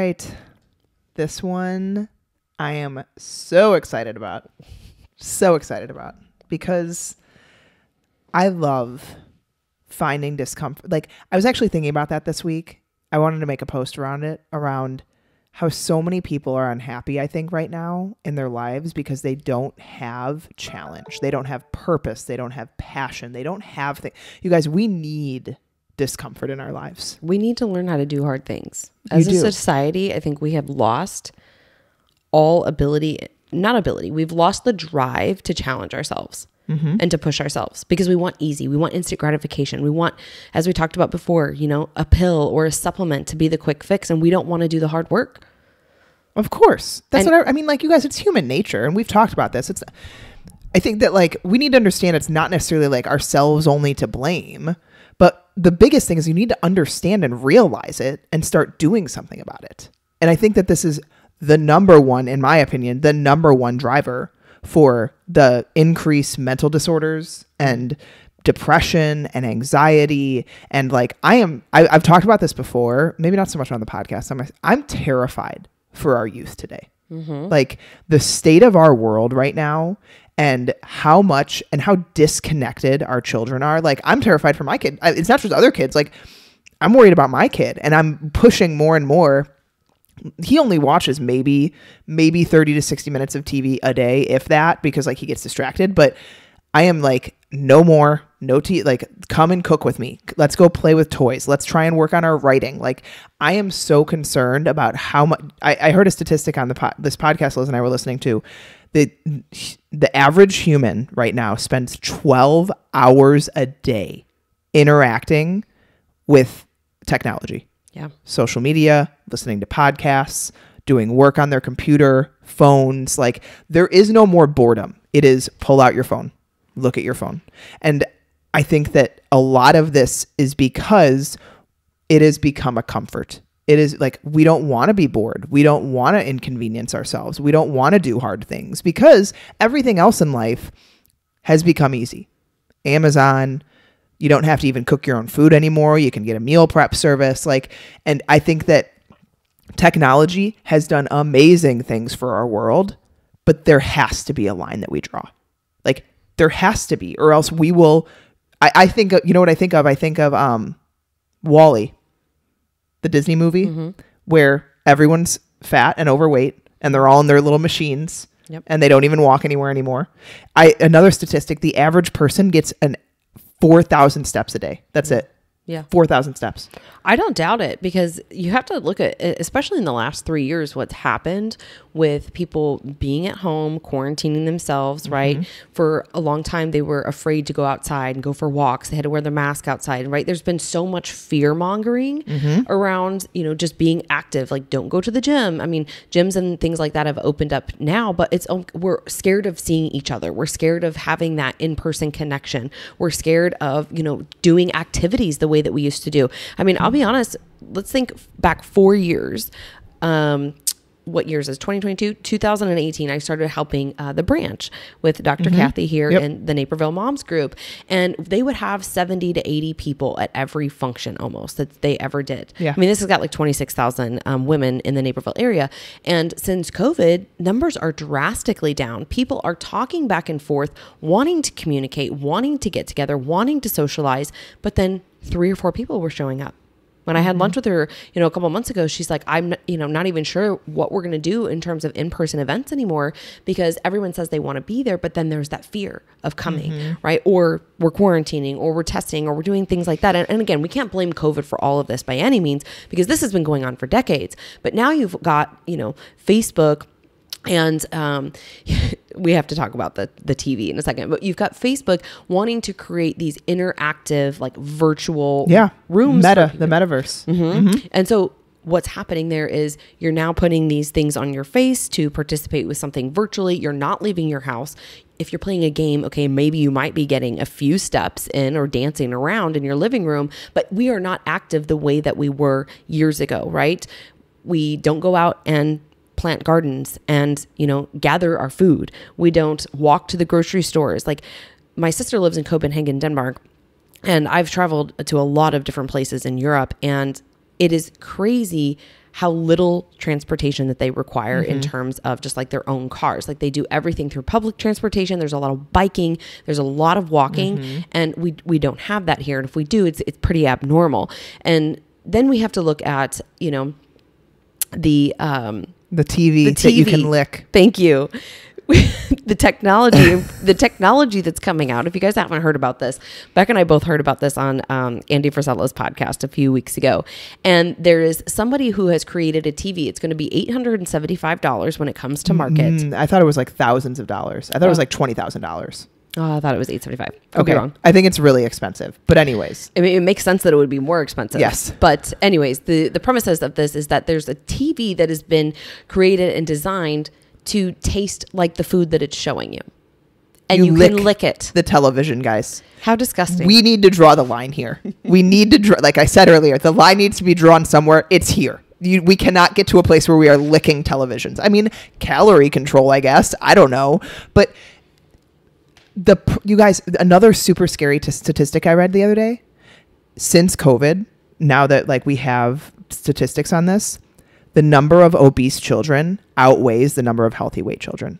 right. This one I am so excited about. So excited about. Because I love finding discomfort. Like, I was actually thinking about that this week. I wanted to make a post around it, around how so many people are unhappy, I think, right now in their lives because they don't have challenge. They don't have purpose. They don't have passion. They don't have things. You guys, we need discomfort in our lives. We need to learn how to do hard things. As a society, I think we have lost all ability, not ability. We've lost the drive to challenge ourselves. Mm-hmm. And to push ourselves because we want easy. We want instant gratification. We want, as we talked about before, you know, a pill or a supplement to be the quick fix. And we don't want to do the hard work. Of course. That's what I mean, like, you guys, it's human nature. And we've talked about this. It's, I think that, like, we need to understand it's not necessarily like ourselves only to blame, but the biggest thing is you need to understand and realize it and start doing something about it. And I think that this is the number one, in my opinion, the number one driver for the increased mental disorders and depression and anxiety. And like, I've talked about this before, maybe not so much on the podcast. I'm terrified for our youth today. Mm-hmm. Like, the state of our world right now and how much and how disconnected our children are. Like, I'm terrified for my kid. It's not just other kids. Like, I'm worried about my kid, and I'm pushing more and more. He only watches maybe 30 to 60 minutes of TV a day, if that, because like he gets distracted. But I am like, no more, no tea, like, come and cook with me. Let's go play with toys. Let's try and work on our writing. Like, I am so concerned about how much, I heard a statistic on this podcast Liz and I were listening to, that the average human right now spends 12 hours a day interacting with technology. Yeah. Social media, listening to podcasts, doing work on their computer, phones. Like, there is no more boredom. It is pull out your phone, look at your phone. And I think that a lot of this is because it has become a comfort. It is like, we don't want to be bored. We don't want to inconvenience ourselves. We don't want to do hard things because everything else in life has become easy. Amazon, you don't have to even cook your own food anymore. You can get a meal prep service. Like, and I think that technology has done amazing things for our world, but there has to be a line that we draw. Like, there has to be, or else we will. I think, you know what I think of? I think of WALL-E, the Disney movie, mm-hmm. where everyone's fat and overweight and they're all in their little machines. Yep. And they don't even walk anywhere anymore. Another statistic, the average person gets 4,000 steps a day. That's it. Yeah. 4,000 steps. I don't doubt it, because you have to look at, especially in the last 3 years, what's happened with people being at home, quarantining themselves, mm-hmm. right? For a long time, they were afraid to go outside and go for walks. They had to wear their mask outside, right? There's been so much fear mongering mm-hmm. around, you know, just being active. Like, don't go to the gym. I mean, gyms and things like that have opened up now, but we're scared of seeing each other. We're scared of having that in-person connection. We're scared of, you know, doing activities the way that we used to do. I mean, I'll be honest, let's think back 4 years. What years is 2022? 2018, I started helping The Branch with Dr. Mm-hmm. Kathy here yep. in the Naperville Moms group. And they would have 70 to 80 people at every function almost that they ever did. Yeah. I mean, this has got like 26,000 women in the Naperville area. And since COVID, numbers are drastically down. People are talking back and forth, wanting to communicate, wanting to get together, wanting to socialize, but then 3 or 4 people were showing up. When I had mm-hmm. lunch with her, you know, a couple of months ago, she's like, I'm, you know, not even sure what we're going to do in terms of in-person events anymore, because everyone says they want to be there, but then there's that fear of coming, mm-hmm. right? Or we're quarantining, or we're testing, or we're doing things like that. And again, we can't blame COVID for all of this by any means, because this has been going on for decades. But now you've got, you know, Facebook and, we have to talk about the TV in a second, but you've got Facebook wanting to create these interactive, like, virtual rooms. Meta, the metaverse. Mm-hmm. Mm-hmm. And so what's happening there is you're now putting these things on your face to participate with something virtually. You're not leaving your house. If you're playing a game, okay, maybe you might be getting a few steps in or dancing around in your living room, but we are not active the way that we were years ago, right? We don't go out and plant gardens and, you know, gather our food. We don't walk to the grocery stores. Like, my sister lives in Copenhagen, Denmark, and I've traveled to a lot of different places in Europe, and it is crazy how little transportation that they require in terms of just like their own cars. Like they do everything through public transportation. There's a lot of biking. There's a lot of walking. And we don't have that here. And if we do, it's pretty abnormal. And then we have to look at, you know, the TV that you can lick. Thank you. The technology that's coming out. If you guys haven't heard about this, Becca and I both heard about this on Andy Frisella's podcast a few weeks ago. And there is somebody who has created a TV. It's going to be $875 when it comes to market. I thought it was like thousands of dollars. I thought it was like $20,000. Oh, I thought it was $875. Okay. Wrong. I think it's really expensive. But anyways. I mean, it makes sense that it would be more expensive. Yes. But anyways, the premises of this is that there's a TV that has been created and designed to taste like the food that it's showing you. And you can lick it. The television, guys. How disgusting. We need to draw the line here. We need to draw, like I said earlier, the line needs to be drawn somewhere. It's here. We cannot get to a place where we are licking televisions. I mean, calorie control, I guess. I don't know. But... You guys, another super scary statistic I read the other day, since COVID, now that like we have statistics on this, the number of obese children outweighs the number of healthy weight children.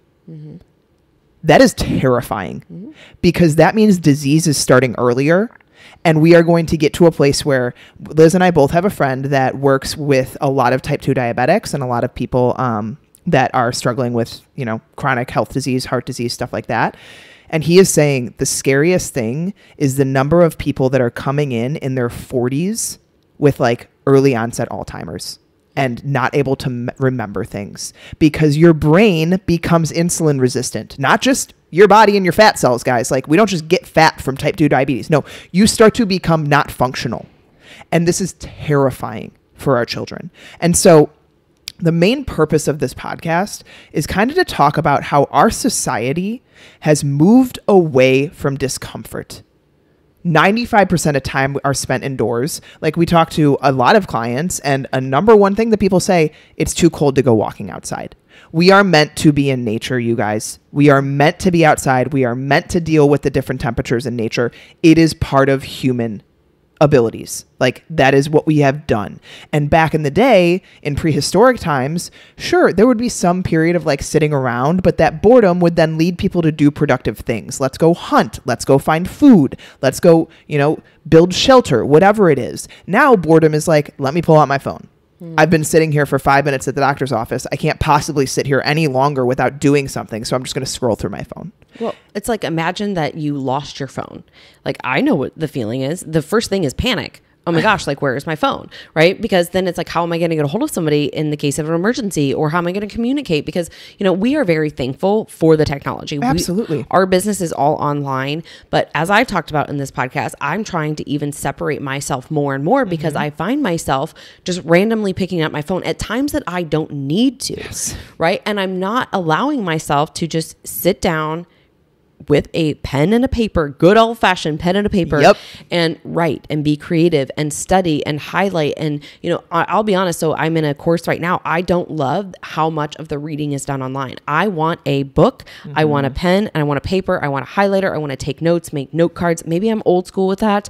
That is terrifying because that means disease is starting earlier. And we are going to get to a place where Liz and I both have a friend that works with a lot of type 2 diabetics and a lot of people that are struggling with, you know, chronic health disease, heart disease, stuff like that. And he is saying the scariest thing is the number of people that are coming in their 40s with like early onset Alzheimer's and not able to remember things because your brain becomes insulin resistant, not just your body and your fat cells, guys. Like we don't just get fat from type 2 diabetes. No, you start to become not functional. And this is terrifying for our children. And so the main purpose of this podcast is kind of to talk about how our society has moved away from discomfort. 95% of time are spent indoors. Like we talk to a lot of clients and a number one thing that people say, it's too cold to go walking outside. We are meant to be in nature, you guys. We are meant to be outside. We are meant to deal with the different temperatures in nature. It is part of human abilities. Like that is what we have done. And back in the day, in prehistoric times, sure, there would be some period of like sitting around, but that boredom would then lead people to do productive things. Let's go hunt. Let's go find food. Let's go, you know, build shelter, whatever it is. Now boredom is like, let me pull out my phone. I've been sitting here for 5 minutes at the doctor's office. I can't possibly sit here any longer without doing something. So I'm just going to scroll through my phone. Well, it's like, imagine that you lost your phone. Like I know what the feeling is. The first thing is panic. Oh my gosh, like where is my phone? Right? Because then it's like, how am I going to get a hold of somebody in the case of an emergency, or how am I going to communicate? Because, you know, we are very thankful for the technology. Absolutely. Our business is all online. But as I've talked about in this podcast, I'm trying to even separate myself more and more because I find myself just randomly picking up my phone at times that I don't need to. Yes. Right? And I'm not allowing myself to just sit down with a pen and a paper, good old fashioned pen and a paper, and write and be creative and study and highlight. And, you know, I'll be honest. So I'm in a course right now. I don't love how much of the reading is done online. I want a book. I want a pen and I want a paper. I want a highlighter. I want to take notes, make note cards. Maybe I'm old school with that.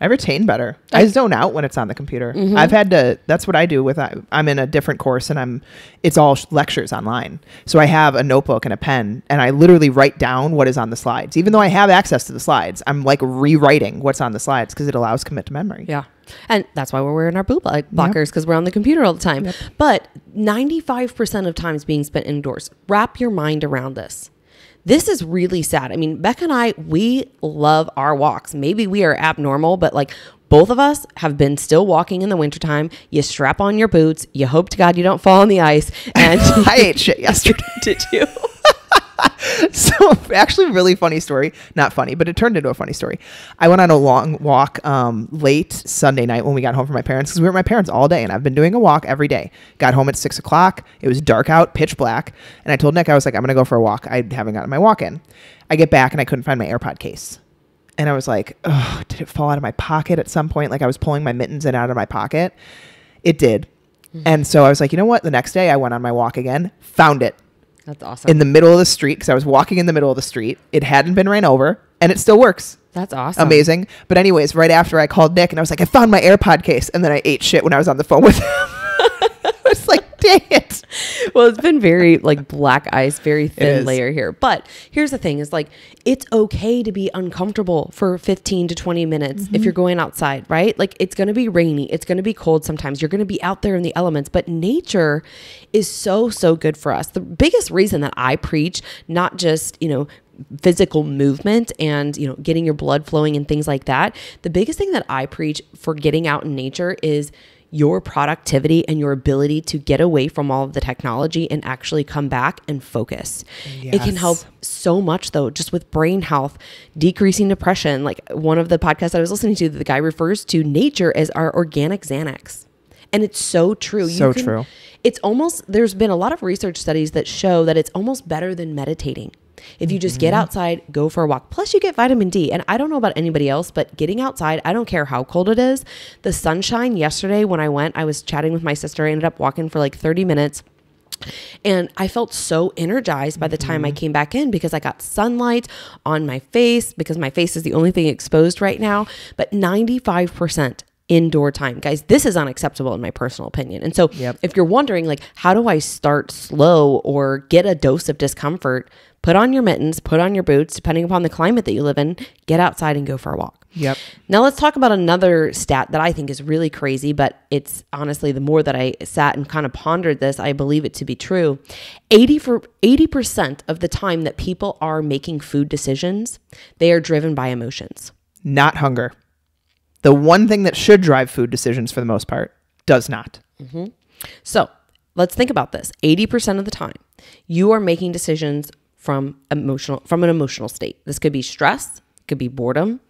I retain better. I zone out when it's on the computer. I've had to, that's what I do with, I'm in a different course and it's all lectures online. So I have a notebook and a pen and I literally write down what is on the slides. Even though I have access to the slides, I'm like rewriting what's on the slides because it allows commit to memory. Yeah. And that's why we're wearing our blue blockers because we're on the computer all the time. But 95% of time's being spent indoors. Wrap your mind around this. This is really sad. I mean, Becca and I, we love our walks. Maybe we are abnormal, but like both of us have been still walking in the wintertime. You strap on your boots. You hope to God you don't fall on the ice. And I ate shit yesterday. Did you? So actually really funny story, not funny, but it turned into a funny story. I went on a long walk late Sunday night when we got home from my parents because we were at my parents all day and I've been doing a walk every day. Got home at 6 o'clock. It was dark out, pitch black. And I told Nick, I was like, I'm going to go for a walk. I haven't gotten my walk in. I get back and I couldn't find my AirPod case. And I was like, oh, did it fall out of my pocket at some point? Like I was pulling my mittens in out of my pocket. It did. And so I was like, you know what? The next day I went on my walk again, found it. That's awesome. In the middle of the street, because I was walking in the middle of the street. It hadn't been ran over, and it still works. That's awesome. Amazing. But anyways, right after I called Nick and I was like, I found my AirPod case. And then I ate shit when I was on the phone with him. I was like, dang it. Well, it's been very like black ice, very thin layer here. But here's the thing is like, it's okay to be uncomfortable for 15 to 20 minutes if you're going outside, right? Like it's going to be rainy. It's going to be cold sometimes. You're going to be out there in the elements, but nature is so, so good for us. The biggest reason that I preach, not just, you know, physical movement and, you know, getting your blood flowing and things like that. The biggest thing that I preach for getting out in nature is your productivity and your ability to get away from all of the technology and actually come back and focus. Yes. It can help so much though, just with brain health, decreasing depression. Like one of the podcasts I was listening to, the guy refers to nature as our organic Xanax. And it's so true. So true. It's almost, there's been a lot of research studies that show that it's almost better than meditating. If you just get outside, go for a walk, plus you get vitamin D. And I don't know about anybody else, but getting outside, I don't care how cold it is. The sunshine yesterday when I went, I was chatting with my sister, I ended up walking for like 30 minutes. And I felt so energized by the time I came back in because I got sunlight on my face because my face is the only thing exposed right now, but 95% indoor time. Guys, this is unacceptable in my personal opinion. And so if you're wondering like, how do I start slow or get a dose of discomfort, put on your mittens, put on your boots, depending upon the climate that you live in, get outside and go for a walk. Yep. Now let's talk about another stat that I think is really crazy, but it's honestly, the more that I sat and kind of pondered this, I believe it to be true. 80% of the time that people are making food decisions, they are driven by emotions. Not hunger. The one thing that should drive food decisions for the most part does not. So let's think about this. 80% of the time you are making decisions from an emotional state. This could be stress, could be boredom,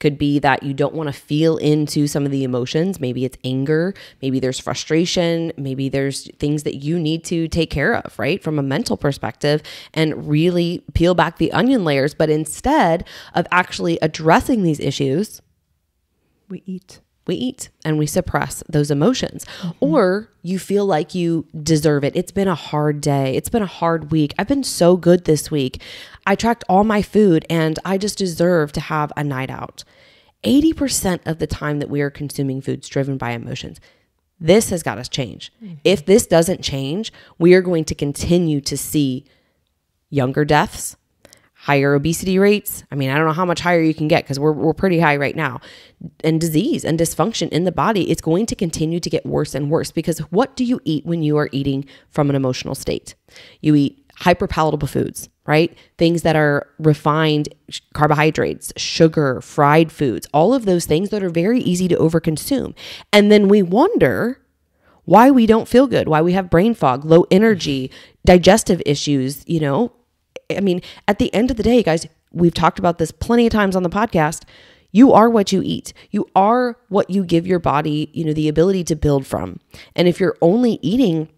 could be that you don't want to feel into some of the emotions. Maybe it's anger, maybe there's frustration, maybe there's things that you need to take care of, right? From a mental perspective and really peel back the onion layers. But instead of actually addressing these issues, we eat. We eat and we suppress those emotions or you feel like you deserve it. It's been a hard day. It's been a hard week. I've been so good this week. I tracked all my food and I just deserve to have a night out. 80% of the time that we are consuming food's driven by emotions. This has got to change. If this doesn't change, we are going to continue to see younger deaths, higher obesity rates. I mean, I don't know how much higher you can get because we're pretty high right now. And disease and dysfunction in the body, it's going to continue to get worse and worse because what do you eat when you are eating from an emotional state? You eat hyperpalatable foods, right? Things that are refined carbohydrates, sugar, fried foods, all of those things that are very easy to overconsume. And then we wonder why we don't feel good, why we have brain fog, low energy, digestive issues, you know, I mean, at the end of the day, guys, we've talked about this plenty of times on the podcast. You are what you eat. You are what you give your body, you know, the ability to build from. And if you're only eating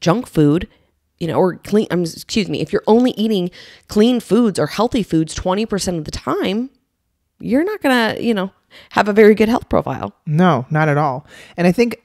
junk food, you know, or clean, excuse me, if you're only eating clean foods or healthy foods 20% of the time, you're not going to, you know, have a very good health profile. No, not at all. And I think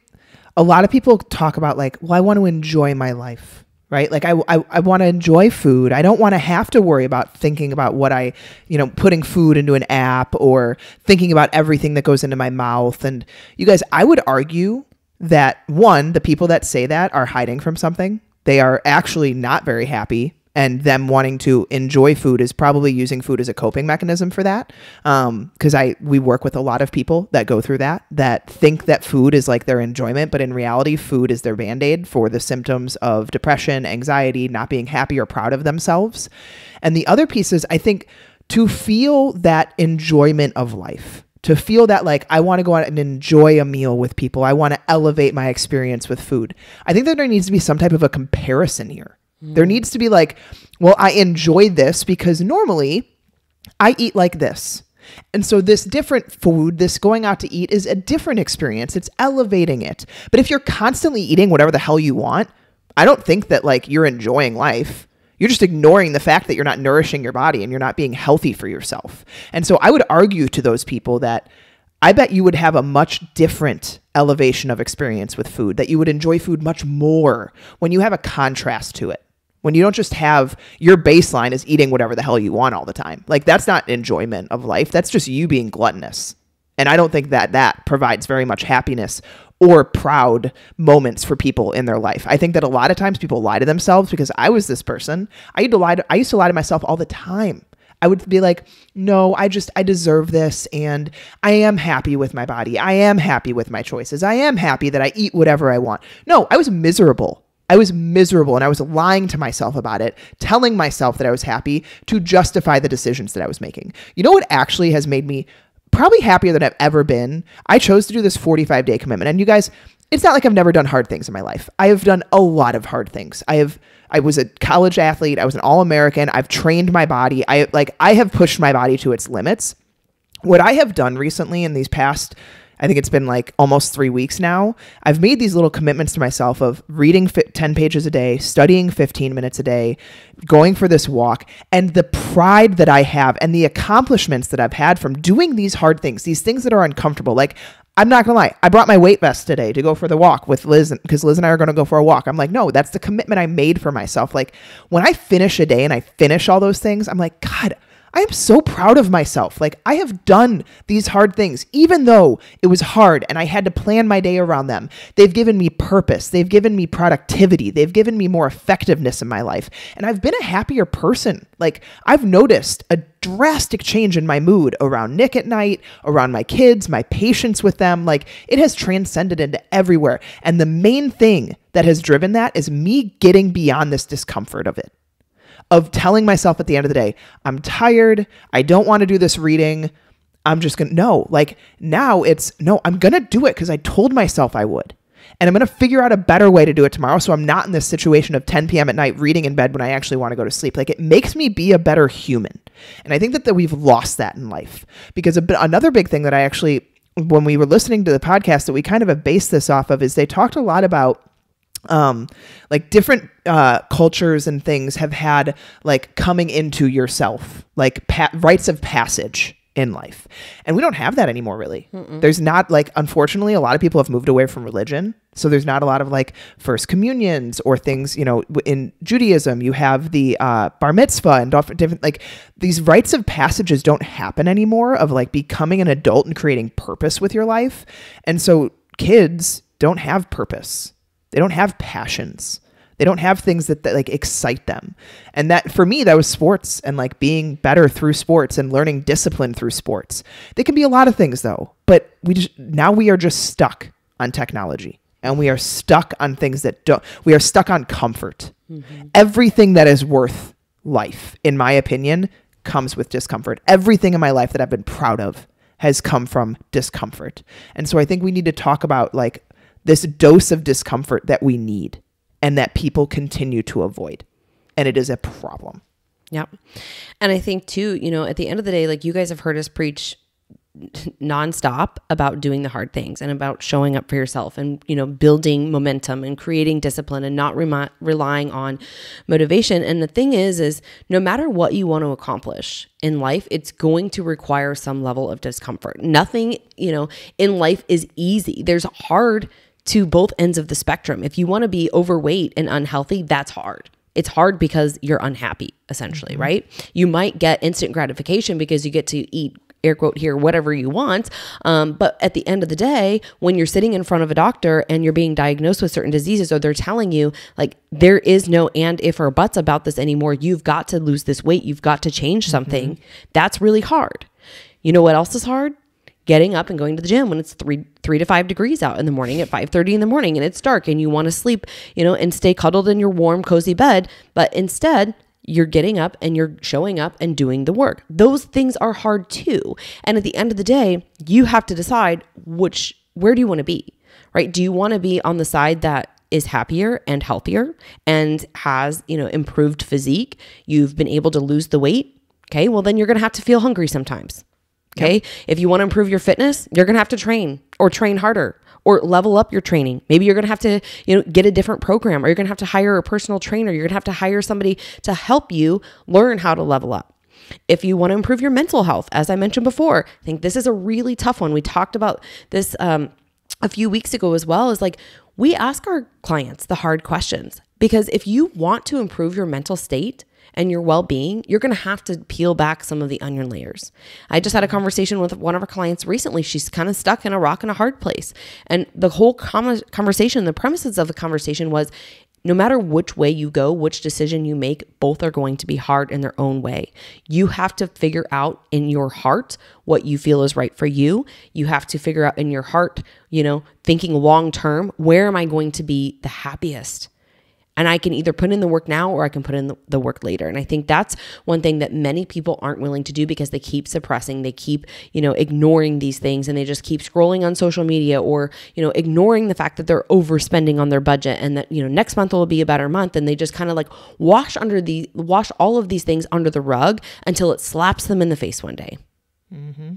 a lot of people talk about like, well, I want to enjoy my life. Right? Like I want to enjoy food. I don't want to have to worry about thinking about what I, you know, putting food into an app or thinking about everything that goes into my mouth. And you guys, I would argue that one, the people that say that are hiding from something. They are actually not very happy. And them wanting to enjoy food is probably using food as a coping mechanism for that. Because we work with a lot of people that go through that, that think that food is like their enjoyment. But in reality, food is their Band-Aid for the symptoms of depression, anxiety, not being happy or proud of themselves. And the other piece is, I think, to feel that enjoyment of life. To feel that like, I want to go out and enjoy a meal with people. I want to elevate my experience with food. I think that there needs to be some type of a comparison here. There needs to be like, well, I enjoy this because normally I eat like this. And so this different food, this going out to eat is a different experience. It's elevating it. But if you're constantly eating whatever the hell you want, I don't think that like you're enjoying life. You're just ignoring the fact that you're not nourishing your body and you're not being healthy for yourself. And so I would argue to those people that I bet you would have a much different elevation of experience with food, that you would enjoy food much more when you have a contrast to it. When you don't just have your baseline is eating whatever the hell you want all the time. Like, that's not enjoyment of life. That's just you being gluttonous. And I don't think that that provides very much happiness or proud moments for people in their life. I think that a lot of times people lie to themselves, because I was this person. I used to lie to myself all the time. I would be like, no, I deserve this. And I am happy with my body. I am happy with my choices. I am happy that I eat whatever I want. No, I was miserable. I was miserable, and I was lying to myself about it, telling myself that I was happy to justify the decisions that I was making. You know what actually has made me probably happier than I've ever been? I chose to do this 45-day commitment. And you guys, it's not like I've never done hard things in my life. I have done a lot of hard things. I was a college athlete. I was an All-American. I've trained my body. I have pushed my body to its limits. What I have done recently in these past, I think it's been like almost 3 weeks now, I've made these little commitments to myself of reading 10 pages a day, studying 15 minutes a day, going for this walk, and the pride that I have and the accomplishments that I've had from doing these hard things, these things that are uncomfortable. Like, I'm not going to lie, I brought my weight vest today to go for the walk with Liz, because Liz and I are going to go for a walk. I'm like, no, that's the commitment I made for myself. Like, when I finish a day and I finish all those things, I'm like, God, I am so proud of myself. Like, I have done these hard things, even though it was hard and I had to plan my day around them. They've given me purpose. They've given me productivity. They've given me more effectiveness in my life. And I've been a happier person. Like, I've noticed a drastic change in my mood around Nick at night, around my kids, my patience with them. Like, it has transcended into everywhere. And the main thing that has driven that is me getting beyond this discomfort of it. Of telling myself at the end of the day, I'm tired. I don't want to do this reading. I'm just going to, no, like now it's, no, I'm going to do it because I told myself I would. And I'm going to figure out a better way to do it tomorrow, so I'm not in this situation of 10 p.m. at night reading in bed when I actually want to go to sleep. Like, it makes me be a better human. And I think that we've lost that in life, because another big thing that I actually, when we were listening to the podcast that we kind of have based this off of, is they talked a lot about like different cultures and things have had like coming into yourself, like rites of passage in life. And we don't have that anymore, really. Mm-mm. There's not, like, unfortunately, a lot of people have moved away from religion. So there's not a lot of like first communions or things, you know. In Judaism, you have the bar mitzvah and different, like, these rites of passages don't happen anymore of like becoming an adult and creating purpose with your life. And so kids don't have purpose. They don't have passions. They don't have things that like excite them. And that, for me, that was sports and like being better through sports and learning discipline through sports. They can be a lot of things though, but now we are just stuck on technology, and we are stuck on things that don't, we are stuck on comfort. Mm-hmm. Everything that is worth life, in my opinion, comes with discomfort. Everything in my life that I've been proud of has come from discomfort. And so I think we need to talk about like this dose of discomfort that we need and that people continue to avoid. And it is a problem. Yeah. And I think too, you know, at the end of the day, like, you guys have heard us preach nonstop about doing the hard things and about showing up for yourself and, you know, building momentum and creating discipline and not relying on motivation. And the thing is no matter what you want to accomplish in life, it's going to require some level of discomfort. Nothing, you know, in life is easy. There's hard to both ends of the spectrum. If you want to be overweight and unhealthy, that's hard. It's hard because you're unhappy, essentially, right? You might get instant gratification because you get to eat, air quote here, whatever you want. But at the end of the day, when you're sitting in front of a doctor and you're being diagnosed with certain diseases, or they're telling you like, there is no and, if, or buts about this anymore. You've got to lose this weight. You've got to change something. That's really hard. You know what else is hard? Getting up and going to the gym when it's three to 5 degrees out in the morning at 5:30 in the morning and it's dark and you want to sleep, you know, and stay cuddled in your warm, cozy bed. But instead, you're getting up and you're showing up and doing the work. Those things are hard too. And at the end of the day, you have to decide where do you want to be, right? Do you want to be on the side that is happier and healthier and has, you know, improved physique? You've been able to lose the weight. Okay. Well, then you're going to have to feel hungry sometimes. Okay. Yep. If you want to improve your fitness, you're going to have to train, or train harder, or level up your training. Maybe you're going to have to, you know, get a different program, or you're going to have to hire a personal trainer. You're going to have to hire somebody to help you learn how to level up. If you want to improve your mental health, as I mentioned before, I think this is a really tough one. We talked about this a few weeks ago as well, is like, we ask our clients the hard questions Because if you want to improve your mental state and your well-being, you're going to have to peel back some of the onion layers. I just had a conversation with one of our clients recently. She's kind of stuck in a rock and a hard place. And the whole conversation, the premises of the conversation was, no matter which way you go, which decision you make, both are going to be hard in their own way. You have to figure out in your heart what you feel is right for you. You have to figure out in your heart, you know, thinking long-term, where am I going to be the happiest? And I can either put in the work now or I can put in the work later. And I think that's one thing that many people aren't willing to do because they keep suppressing, they keep, you know, ignoring these things, and they just keep scrolling on social media or, you know, ignoring the fact that they're overspending on their budget and that, you know, next month will be a better month. And they just kind of like wash all of these things under the rug until it slaps them in the face one day. Mm-hmm.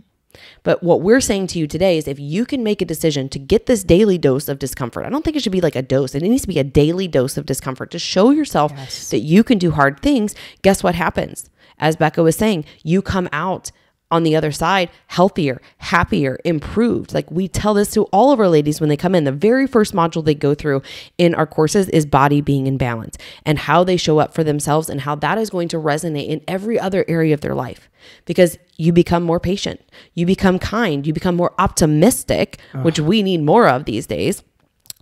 But what we're saying to you today is if you can make a decision to get this daily dose of discomfort, I don't think it should be like a dose. It needs to be a daily dose of discomfort to show yourself yes. that you can do hard things. Guess what happens? As Becca was saying, you come out on the other side healthier, happier, improved. Like we tell this to all of our ladies when they come in. The very first module they go through in our courses is body being in balance and how they show up for themselves and how that is going to resonate in every other area of their life. Because you become more patient, you become kind, you become more optimistic, which we need more of these days.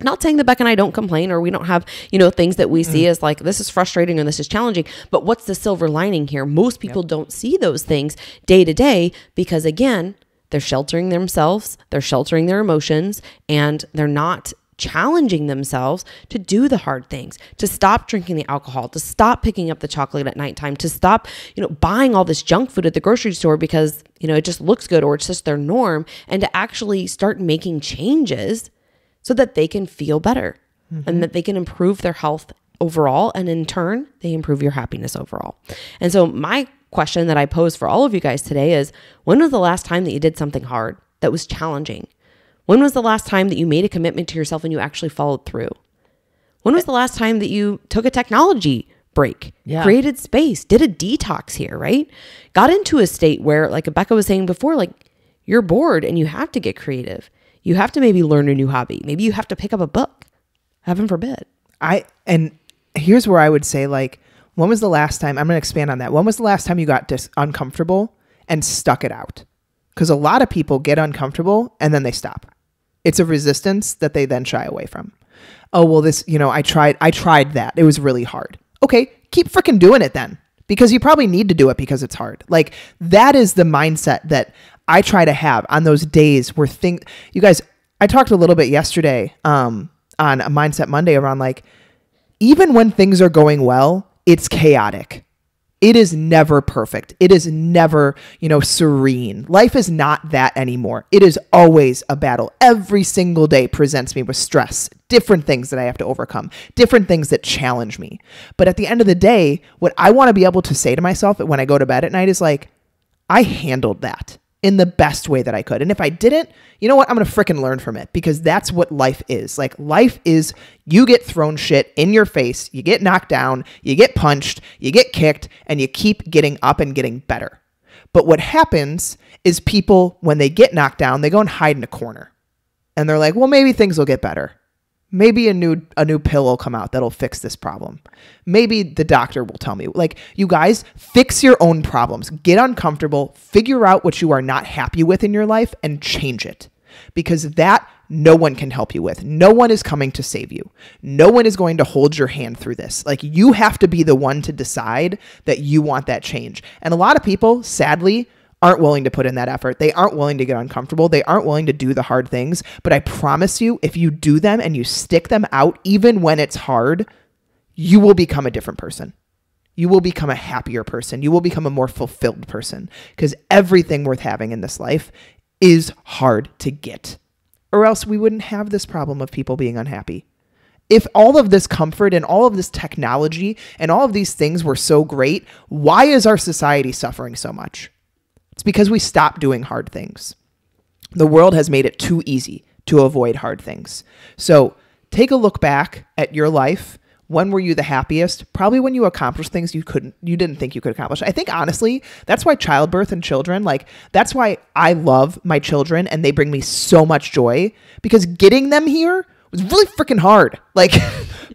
Not saying that Becca and I don't complain or we don't have, you know, things that we see as like, this is frustrating or this is challenging, but what's the silver lining here? Most people don't see those things day to day because again, they're sheltering themselves, they're sheltering their emotions, and they're not challenging themselves to do the hard things, to stop drinking the alcohol, to stop picking up the chocolate at nighttime, to stop, you know, buying all this junk food at the grocery store because, you know, it just looks good or it's just their norm, and to actually start making changes so that they can feel better and that they can improve their health overall. And in turn, they improve your happiness overall. And so my question that I pose for all of you guys today is, when was the last time that you did something hard that was challenging? When was the last time that you made a commitment to yourself and you actually followed through? When was the last time that you took a technology break, created space, did a detox here, right? Got into a state where, like Becca was saying before, like you're bored and you have to get creative. You have to maybe learn a new hobby. Maybe you have to pick up a book. Heaven forbid. And here's where I would say, like, when was the last time, I'm going to expand on that. When was the last time you got uncomfortable and stuck it out? Because a lot of people get uncomfortable and then they stop. It's a resistance that they then shy away from. Oh, well, this, you know, I tried that. It was really hard. Okay, keep freaking doing it then, because you probably need to do it because it's hard. Like that is the mindset that I try to have on those days where things, you guys, I talked a little bit yesterday on a Mindset Monday around like, even when things are going well, it's chaotic. It is never perfect. It is never, you know, serene. Life is not that anymore. It is always a battle. Every single day presents me with stress, different things that I have to overcome, different things that challenge me. But at the end of the day, what I want to be able to say to myself when I go to bed at night is like, I handled that in the best way that I could. And if I didn't, you know what? I'm going to freaking learn from it, because that's what life is. Like life is, you get thrown shit in your face, you get knocked down, you get punched, you get kicked, and you keep getting up and getting better. But what happens is people, when they get knocked down, they go and hide in a corner and they're like, well, maybe things will get better. Maybe a new pill will come out that'll fix this problem. Maybe the doctor will tell me. Like, you guys, fix your own problems. Get uncomfortable. Figure out what you are not happy with in your life and change it. Because that no one can help you with. No one is coming to save you. No one is going to hold your hand through this. Like, you have to be the one to decide that you want that change. And a lot of people, sadly, aren't willing to put in that effort. They aren't willing to get uncomfortable. They aren't willing to do the hard things. But I promise you, if you do them and you stick them out, even when it's hard, you will become a different person. You will become a happier person. You will become a more fulfilled person, because everything worth having in this life is hard to get, or else we wouldn't have this problem of people being unhappy. If all of this comfort and all of this technology and all of these things were so great, why is our society suffering so much? It's because we stopped doing hard things. The world has made it too easy to avoid hard things. So take a look back at your life. When were you the happiest? Probably when you accomplished things you didn't think you could accomplish. I think honestly, that's why childbirth and children, like that's why I love my children and they bring me so much joy, because getting them here was really freaking hard. Like,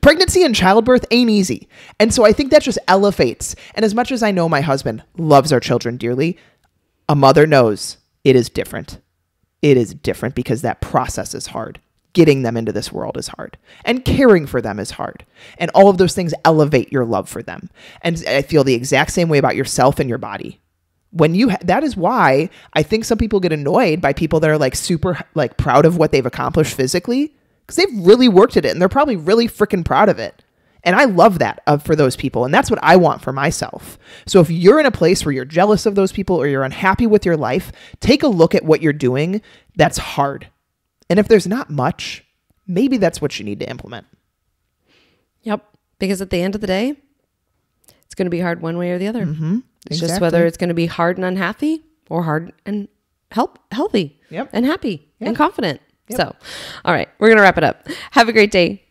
pregnancy and childbirth ain't easy. And so I think that just elevates. And as much as I know my husband loves our children dearly, a mother knows it is different. It is different because that process is hard. Getting them into this world is hard, and caring for them is hard. And all of those things elevate your love for them. And I feel the exact same way about yourself and your body. When you, that is why I think some people get annoyed by people that are like super like proud of what they've accomplished physically, because they've really worked at it and they're probably really freaking proud of it. And I love that for those people. And that's what I want for myself. So if you're in a place where you're jealous of those people or you're unhappy with your life, take a look at what you're doing that's hard. And if there's not much, maybe that's what you need to implement. Yep. Because at the end of the day, it's going to be hard one way or the other. Mm-hmm. It's exactly. Just whether it's going to be hard and unhappy or hard and healthy, yep, and happy, yep, and confident. Yep. So, all right, we're going to wrap it up. Have a great day.